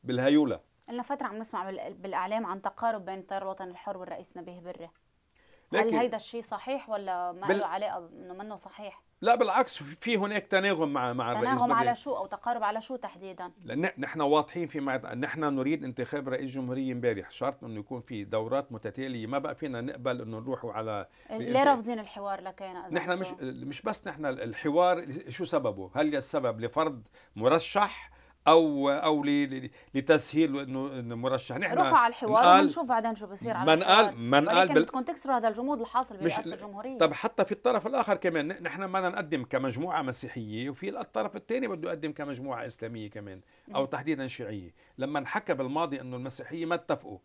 بالهيوله. لنا فتره عم نسمع بالاعلام عن تقارب بين التيار الوطني الحر والرئيس نبيه بري، هل هيدا الشيء صحيح ولا ما بال... له علاقه انه منه صحيح؟ لا بالعكس، في هناك تناغم مع مع الرئيس. تناغم على شو او تقارب على شو تحديدا؟ لان نحن واضحين فيما نحن نريد انتخاب رئيس جمهوريه امبارح، شرط انه يكون في دورات متتاليه، ما بقى فينا نقبل انه نروحوا على ليه رافضين الحوار لكينا؟ نحن مش مش بس نحن الحوار شو سببه؟ هل السبب لفرض مرشح او او لتسهيل انه مرشح؟ نحن روحوا على الحوار ونشوف بعدين شو بصير على الحوار، من قال بال... بدكم تكسروا هذا الجمود الحاصل برئاسه الجمهوريه. طب حتى في الطرف الاخر كمان نحن بدنا نقدم كمجموعه مسيحيه، وفي الطرف الثاني بده يقدم كمجموعه اسلاميه كمان او تحديدا شيعيه. لما انحكى بالماضي انه المسيحيه ما اتفقوا،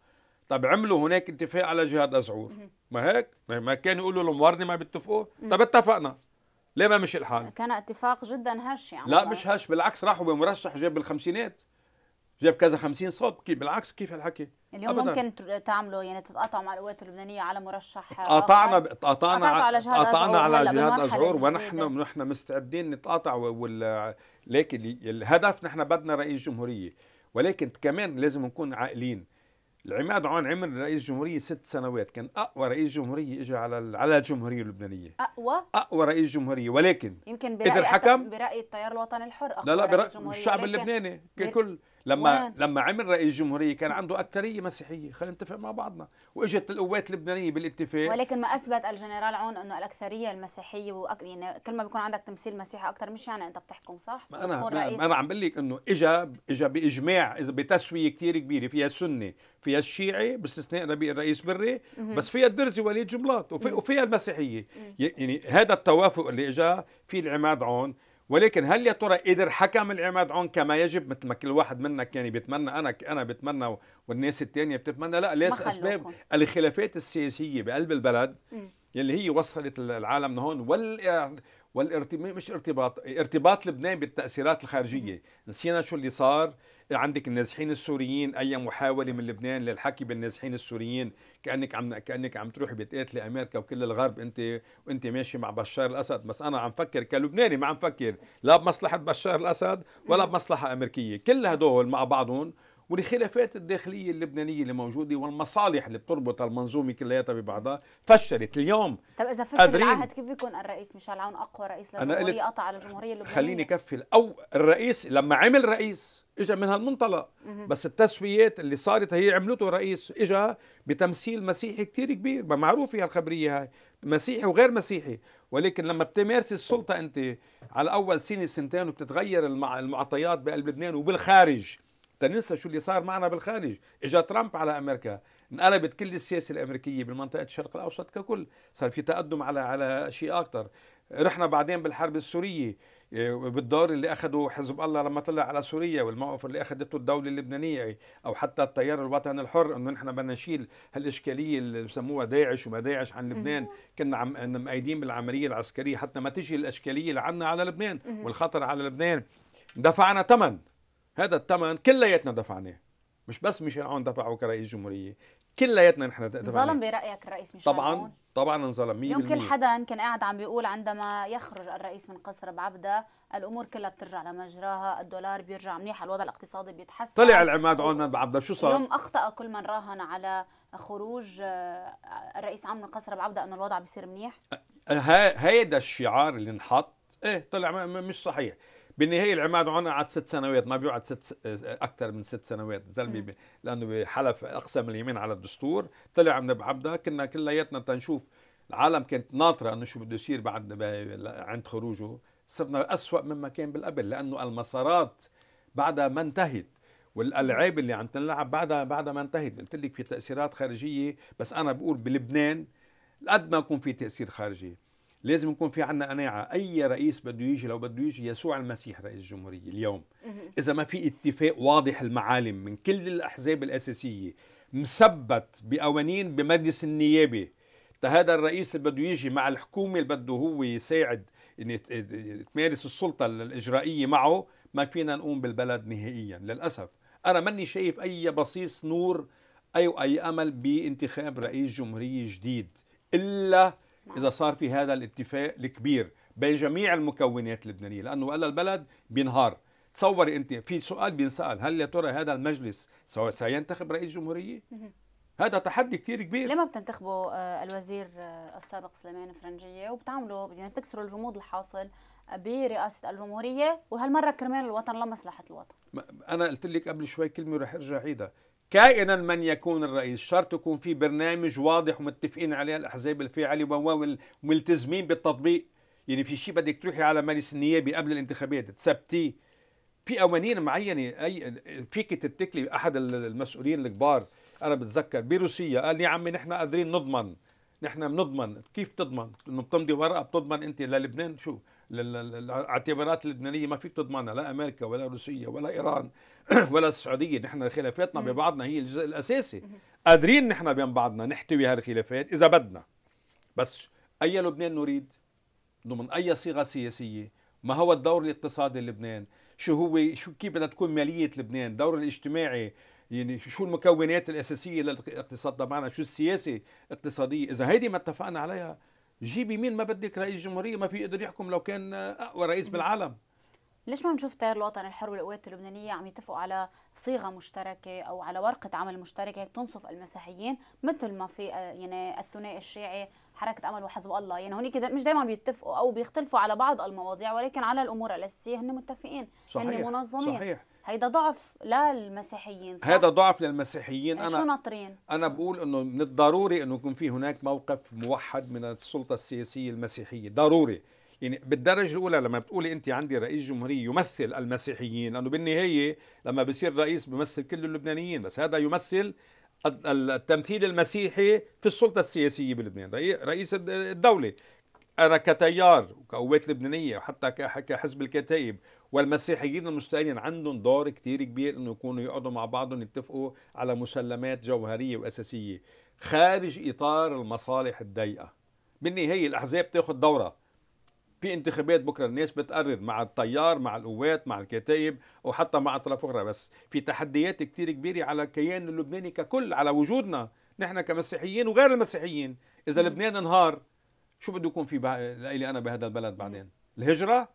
طب عملوا هناك اتفاق على جهاد أزعور، ما هيك؟ ما كانوا يقولوا المواردة ما بيتفقوا؟ طب اتفقنا، ليه ما مشي الحال؟ كان اتفاق جدا هش يعني. لا مش هش، بالعكس راحوا بمرشح جاب بالخمسينات، جاب كذا خمسين صوت. كيف بالعكس؟ كيف هالحكي؟ اليوم أبداً. ممكن تعملوا يعني تتقاطعوا مع القوات اللبنانيه على مرشح؟ قطعنا قطعنا على جهاد أزعور، على جهاد أزعور ونحن ونحن مستعدين نتقاطع، وال... لكن الهدف نحن بدنا رئيس جمهوريه، ولكن كمان لازم نكون عاقلين. العماد عون عمل رئيس جمهورية ست سنوات، كان أقوى رئيس جمهورية إجا على على الجمهورية اللبنانية، أقوى أقوى رئيس جمهورية، ولكن يمكن برأي حكم برأي التيار الوطني الحر أقوى. لا لا برأي الشعب اللبناني ككل. لما وين؟ لما عمل رئيس جمهورية كان عنده أكثرية مسيحية، خلينا نتفق مع بعضنا، وإجت القوات اللبنانية بالاتفاق، ولكن ما أثبت الجنرال عون أنه الأكثرية المسيحية وأك... يعني كل ما بيكون عندك تمثيل مسيحي أكثر مش يعني أنت بتحكم صح؟ ما أنا ما أنا عم بقول لك أنه إجا إجا بإجماع، إذا بتسوية كثير كبيرة فيها السني، فيها الشيعي باستثناء نبيه الرئيس بري، بس فيها الدرزي وليد جنبلاط، وفيها المسيحية. يعني هذا التوافق اللي إجا فيه العماد عون، ولكن هل يا ترى قدر حكم العماد عون كما يجب مثل ما كل واحد منا كان يعني بيتمنى؟ انا انا بتمنى والناس الثانيه بتتمنى، لا ليس اسباب الخلافات السياسيه بقلب البلد م. يلي هي وصلت العالم لهون، وال والارتباط مش ارتباط ارتباط لبنان بالتاثيرات الخارجيه، م. نسينا شو اللي صار، عندك النازحين السوريين، اي محاوله من لبنان للحكي بالنازحين السوريين كانك عم كانك عم تروحي بتقاتلي امريكا وكل الغرب، انت وانت ماشي مع بشار الاسد. بس انا عم فكر كلبناني، ما عم فكر لا بمصلحه بشار الاسد ولا بمصلحه امريكيه، كل هدول مع بعضهم والخلافات الداخلية اللبنانية اللي موجودة والمصالح اللي بتربط المنظومة كلياتها ببعضها فشلت اليوم. طب إذا فشل العهد كيف بيكون الرئيس ميشال عون أقوى رئيس للجمهورية قطع على الجمهورية اللبنانية؟ خليني كفل أو الرئيس لما عمل رئيس إجا من هالمنطلق، بس التسويات اللي صارت هي عملته رئيس إجا بتمثيل مسيحي كتير كبير، ما معروفة هالخبرية هاي، مسيحي وغير مسيحي، ولكن لما بتمارس السلطة أنت على أول سنة سنتين وبتتغير المعطيات بقلب لبنان وبالخارج، تننسى شو اللي صار معنا بالخارج، إجا ترامب على أمريكا، انقلبت كل السياسة الأمريكية بالمنطقة الشرق الأوسط ككل، صار في تقدم على على شيء أكثر، رحنا بعدين بالحرب السورية بالدور اللي أخده حزب الله لما طلع على سوريا والموقف اللي أخذته الدولة اللبنانية أو حتى التيار الوطني الحر إنه نحن بدنا نشيل هالإشكالية اللي بسموها داعش وما داعش عن لبنان، كنا عم مأيدين بالعملية العسكرية حتى ما تجي الإشكالية اللي عنا على لبنان والخطر على لبنان. دفعنا ثمن، هذا الثمن كلياتنا دفعناه، مش بس ميشال عون دفعه كرئيس جمهورية، كلياتنا نحن دفعناه. انظلم برأيك الرئيس ميشال عون؟ طبعا طبعا انظلم مية بالمية. يمكن حدا كان قاعد عم بيقول عندما يخرج الرئيس من قصر بعبده الامور كلها بترجع لمجراها، الدولار بيرجع منيح، الوضع الاقتصادي بيتحسن. طلع العماد عون من بعبده، شو صار؟ اليوم اخطأ كل من راهن على خروج الرئيس عون من قصر بعبده انه الوضع بيصير منيح؟ هيدا الشعار اللي انحط ايه طلع مش صحيح. بالنهايه العماد عون قعد ست سنوات، ما بيقعد ست اكثر من ست سنوات زلمه ب... لانه حلف اقسم اليمين على الدستور، طلع من بعبده، كنا كلياتنا تنشوف العالم كانت ناطره انه شو بده يصير بعد عند خروجه، صرنا اسوء مما كان بالقبل لانه المسارات بعدها ما انتهت والالعاب اللي عم تنلعب بعدها بعدها ما انتهت، قلت لك في تاثيرات خارجيه، بس انا بقول بلبنان قد ما يكون في تاثير خارجي لازم يكون في عنا قناعة. أي رئيس بده يجي لو بده يجي يسوع المسيح رئيس الجمهورية اليوم إذا ما في اتفاق واضح المعالم من كل الأحزاب الأساسية مثبت بقوانين بمجلس النيابة، هذا الرئيس اللي بده يجي مع الحكومة اللي بده هو يساعد إن تمارس السلطة الإجرائية معه، ما فينا نقوم بالبلد نهائيا للأسف. أنا ماني شايف أي بصيص نور أي أي أمل بانتخاب رئيس جمهورية جديد إلا إذا صار في هذا الاتفاق الكبير بين جميع المكونات اللبنانية، لأنه وإلا البلد بينهار. تصوري أنت في سؤال بينسأل، هل يا ترى هذا المجلس سينتخب رئيس جمهورية؟ هذا تحدي كثير كبير. لما بتنتخبوا الوزير السابق سليمان فرنجية وبتعملوا يعني بتكسروا الجمود الحاصل برئاسة الجمهورية وهالمرة كرمال الوطن لمصلحة الوطن. أنا قلت لك قبل شوي كلمة ورح أرجع عيدها، كائنا من يكون الرئيس شرط يكون في برنامج واضح ومتفقين عليه الاحزاب الفاعله وملتزمين بالتطبيق. يعني في شيء بدك تروحي على مجلس النيابه قبل الانتخابات تثبتيه في قوانين معينه، اي فيك تتكلي. احد المسؤولين الكبار انا بتذكر بروسيا قال لي عمي نحن قادرين نضمن، نحن بنضمن. كيف تضمن؟ انه بتمضي ورقه بتضمن انت للبنان؟ شو الاعتبارات اللبنانيه ما فيك تضمنها، لا امريكا ولا روسيا ولا ايران ولا السعوديه، نحن خلافاتنا ببعضنا هي الجزء الاساسي، قادرين نحن بين بعضنا نحتوي هالخلافات اذا بدنا، بس اي لبنان نريد ضمن اي صيغه سياسيه؟ ما هو الدور الاقتصادي للبنان؟ شو هو شو كيف بدها تكون ماليه لبنان؟ الدور الاجتماعي يعني شو المكونات الاساسيه للاقتصاد تبعنا؟ شو السياسه الاقتصاديه؟ اذا هيدي ما اتفقنا عليها جيبي مين ما بدك رئيس جمهورية ما في يقدر يحكم لو كان أقوى رئيس بالعالم. ليش ما بنشوف التيار الوطني الحر والقوات اللبنانية عم يتفقوا على صيغة مشتركة أو على ورقة عمل مشتركة تنصف المسيحيين مثل ما في يعني الثنائي الشيعي حركة أمل وحزب الله؟ يعني هونيك مش دائما بيتفقوا أو بيختلفوا على بعض المواضيع ولكن على الأمور الأساسية هن متفقين، هن منظمين. صحيح. هيدا ضعف للمسيحيين، صح؟ هيدا ضعف للمسيحيين. أنا شو ناطرين؟ أنا بقول إنه من الضروري إنه يكون في هناك موقف موحد من السلطة السياسية المسيحية، ضروري. يعني بالدرجة الأولى لما بتقولي أنت عندي رئيس جمهورية يمثل المسيحيين، لأنه بالنهاية لما بصير رئيس بيمثل كل اللبنانيين، بس هذا يمثل التمثيل المسيحي في السلطة السياسية بلبنان، رئيس الدولة. أنا كتيار وكقوات لبنانية وحتى كحزب الكتائب والمسيحيين المستقلين عندهم دور كتير كبير انه يكونوا يقعدوا مع بعضهم يتفقوا على مسلمات جوهريه واساسيه خارج اطار المصالح الضيقه. بالنهايه الاحزاب تاخذ دورها في انتخابات بكره، الناس بتقرر مع التيار مع القوات مع الكتائب وحتى مع اطراف اخرى، بس في تحديات كتير كبيره على الكيان اللبناني ككل، على وجودنا نحن كمسيحيين وغير المسيحيين. اذا لبنان انهار شو بده يكون في بقى... لي انا بهذا البلد بعدين؟ الهجره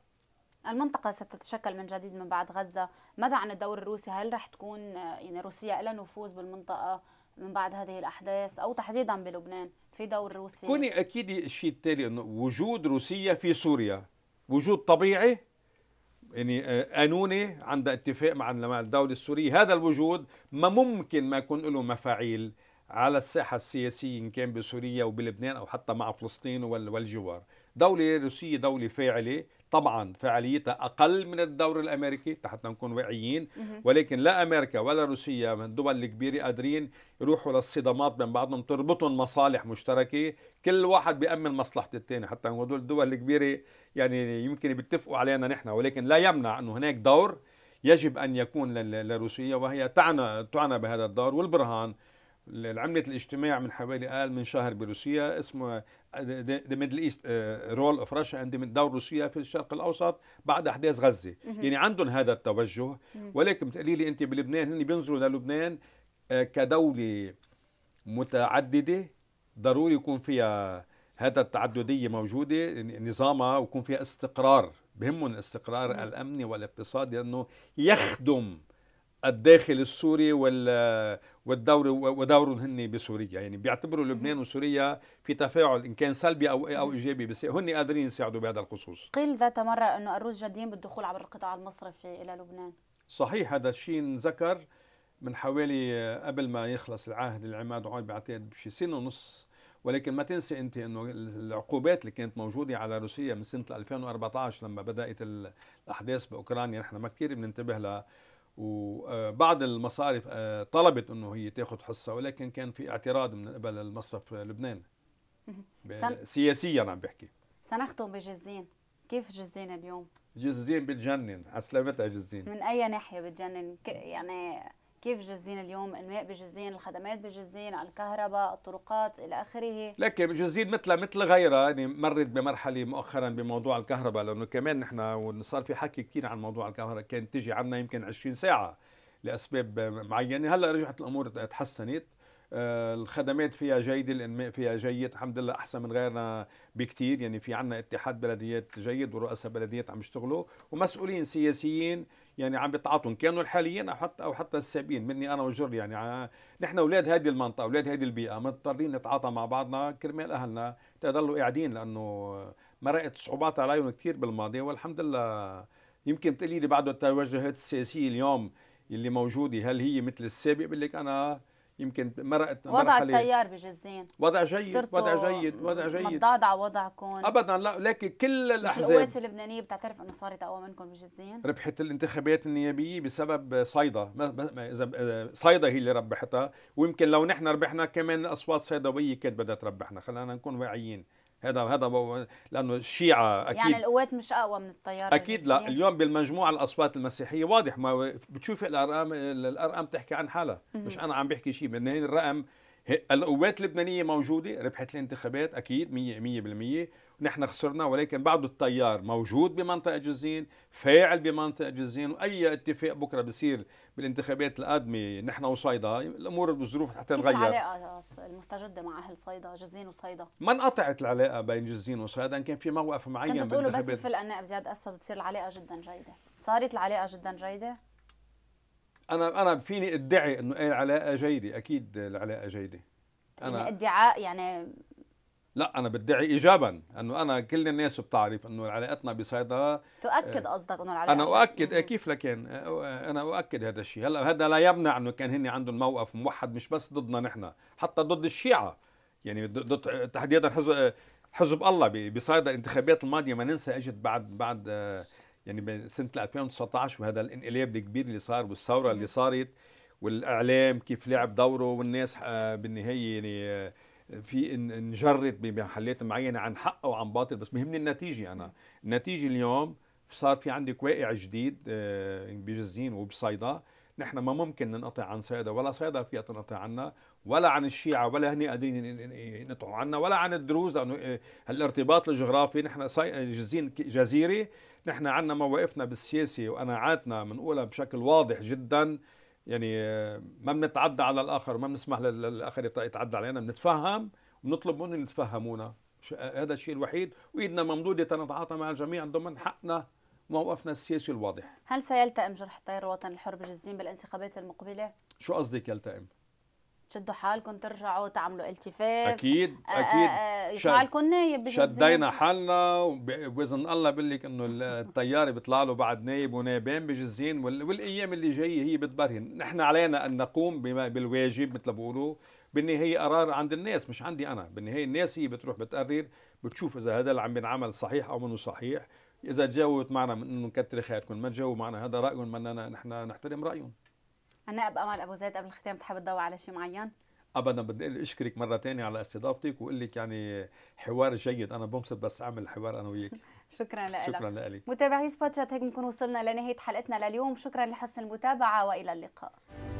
المنطقة ستتشكل من جديد من بعد غزة، ماذا عن الدور الروسي؟ هل رح تكون يعني روسيا لها نفوذ بالمنطقة من بعد هذه الأحداث أو تحديدا بلبنان في دور روسي؟ كوني أكيد الشيء التالي أنه وجود روسيا في سوريا وجود طبيعي يعني قانوني عند اتفاق مع الدولة السورية، هذا الوجود ما ممكن ما يكون له مفاعيل على الساحة السياسية إن كان بسوريا وبلبنان أو حتى مع فلسطين والجوار. دولة روسية دولة فاعلة، طبعا فعاليتها أقل من الدور الأمريكي حتى نكون واعيين، ولكن لا أمريكا ولا روسيا من الدول الكبيرة قادرين يروحوا للصدامات بين بعضهم، تربطهم مصالح مشتركة، كل واحد بيأمن مصلحة الثاني، حتى هدول الدول الكبيرة يعني يمكن بيتفقوا علينا نحن، ولكن لا يمنع أنه هناك دور يجب أن يكون لروسيا وهي تعنى تعنى بهذا الدور. والبرهان عملت الاجتماع من حوالي اقل من شهر بروسيا اسمه ذا ميدل ايست رول اوف روسيا اند دور روسيا في الشرق الاوسط بعد احداث غزه، يعني عندهم هذا التوجه. ولكن بتقولي لي انت بلبنان هن بينظروا للبنان كدوله متعدده ضروري يكون فيها هذا التعدديه موجوده نظامها ويكون فيها استقرار، بهمهم الاستقرار الامني والاقتصادي لانه يخدم الداخل السوري وال والدور ودورهم هن بسوريا، يعني بيعتبروا لبنان وسوريا في تفاعل ان كان سلبي او او ايجابي، بس هن قادرين يساعدوا بهذا الخصوص. قيل ذات مره انه الروس جادين بالدخول عبر القطاع المصرفي الى لبنان. صحيح، هذا الشيء انذكر من حوالي قبل ما يخلص العهد العماد عون بعتقد بشي سنه ونص، ولكن ما تنسي انت انه العقوبات اللي كانت موجوده على روسيا من سنه ألفين وأربعطعش لما بدات الاحداث باوكرانيا، نحن ما كثير بننتبه لها، وبعض المصارف طلبت انه هي تاخذ حصه ولكن كان في اعتراض من قبل المصرف لبنان سياسيا عم بحكي. سنختم بجزين، كيف جزين اليوم؟ جزين بتجنن، على سلامتها جزين. من اي ناحيه بتجنن؟ يعني كيف جزين اليوم؟ الماء بجزين، الخدمات بجزين، الكهرباء، الطرقات الى اخره. لكن جزين مثلها مثل غيرها يعني مرت بمرحله مؤخرا بموضوع الكهرباء، لانه كمان نحن وصار في حكي كثير عن موضوع الكهرباء، كانت تيجي عنا يمكن عشرين ساعة لاسباب معينه، هلا رجعت الامور تحسنت، الخدمات فيها جيده، الماء فيها جيد الحمد لله احسن من غيرنا بكثير، يعني في عنا اتحاد بلديات جيد ورؤساء بلديات عم يشتغلوا ومسؤولين سياسيين يعني عم بتعاطون كانوا الحاليين او حتى او حتى السابقين مني انا وجر، يعني نحن اولاد هذه المنطقه اولاد هذه البيئه مضطرين نتعاطى مع بعضنا كرمال اهلنا تضلوا قاعدين، لانه مرقت صعوبات عليهم كثير بالماضي والحمد لله. يمكن بتقولي لي بعده التوجهات السياسيه اليوم اللي موجوده هل هي مثل السابق؟ بقول لك انا يمكن مرقت وضع التيار بجزين وضع جيد وضع جيد وضع جيد ما تضعضع وضعكم ابدا لا، لكن كل الاحزاب القوات اللبنانيه بتعترف انه صارت اقوى منكم بجزين. ربحت الانتخابات النيابيه بسبب صيدا، اذا صيدا هي اللي ربحتها، ويمكن لو نحن ربحنا كمان اصوات صيداويه كانت بدها تربحنا، خلينا نكون واعيين. هذا هذا لانه الشيعه اكيد يعني القوات مش اقوى من التيار اكيد بجزين. لا اليوم بالمجموعه الاصوات المسيحيه واضح، ما بتشوفي الارقام الارقام تحكي عن حالها، مش انا عم بحكي شيء من هي الرقم، القوات اللبنانيه موجوده ربحت الانتخابات اكيد مية بالمية ونحن خسرنا، ولكن بعده التيار موجود بمنطقه جزين فاعل بمنطقه جزين، واي اتفاق بكره بصير بالانتخابات القادمه نحن وصيدا الامور والظروف رح تتغير. كيف العلاقه المستجده مع اهل صيدا جزين وصيدا؟ ما انقطعت العلاقه بين جزين وصيدا، كان في موقف معين كنت بتقولوا بس يفل النائب زياد اسود بتصير العلاقه جدا جيده، صارت العلاقه جدا جيده؟ انا انا فيني ادعي انه ايه العلاقه جيده، اكيد العلاقه جيده. انا يعني ادعاء يعني لا انا بدعي ايجابا انه انا كل الناس بتعرف انه علاقتنا بصيدا تؤكد. قصدك انه العلاقه انا اؤكد إيه كيف لكن انا اؤكد هذا الشيء. هلا هذا لا يمنع انه كان هن عندهم موقف موحد مش بس ضدنا نحن، حتى ضد الشيعه يعني ضد تحديدا حزب حزب الله بصيدا. الانتخابات الماضيه ما ننسى اجت بعد بعد يعني سنه ألفين وتسعطعش وهذا الانقلاب الكبير اللي صار والثوره اللي صارت والاعلام كيف لعب دوره والناس بالنهايه يعني في انجرت بمحلات معينه عن حق وعن باطل، بس مهمني النتيجه. انا النتيجه اليوم صار في عندك واقع جديد بجزين وبصيدا، نحن ما ممكن ننقطع عن صيدا ولا صيدا فيها تنقطع عنا ولا عن الشيعه ولا هن قادرين ينقطعوا عنا ولا عن الدروز، لانه الارتباط الجغرافي نحن جزين جزيره، نحن عندنا مواقفنا بالسياسه وقناعاتنا بنقولها بشكل واضح جدا، يعني ما بنتعدى على الاخر وما بنسمح للاخر يتعدى علينا، بنتفهم وبنطلب منهم يتفهمونا، هذا الشيء الوحيد، وايدنا ممدوده تنتعاطى مع الجميع ضمن حقنا وموقفنا السياسي الواضح. هل سيلتئم جرح التيار الوطني الحر بجزين بالانتخابات المقبله؟ شو قصدك يلتئم؟ شدوا حالكم ترجعوا تعملوا التفاف؟ اكيد اكيد يطلعلكم نايب بجزين. شدينا حالنا وباذن الله بقول لك انه التيار بيطلع له بعد نايب ونايبين بجزين، والايام اللي جايه هي بتبرهن. نحن علينا ان نقوم بالواجب مثل ما بيقولوا. بالنهايه قرار عند الناس مش عندي انا، بالنهايه الناس هي بتروح بتقرر، بتشوف اذا هذا اللي عم بينعمل صحيح او منه صحيح. اذا تجاوبت معنا انه نكتر خيركم، ما تجاوبوا معنا هذا رايهم، بدنا نحن نحترم رايهم. النائب أمل أبو زيد قبل الختام بتحب تضوي على شيء معين؟ ابدا، بدي اشكرك مره ثانيه على استضافتك واقول لك يعني حوار جيد، انا بنبسط بس اعمل حوار انا وياك. شكرا لك. شكرا لك متابعي سبوت شات، هيك بنكون وصلنا لنهايه حلقتنا لليوم، شكرا لحسن المتابعه والى اللقاء.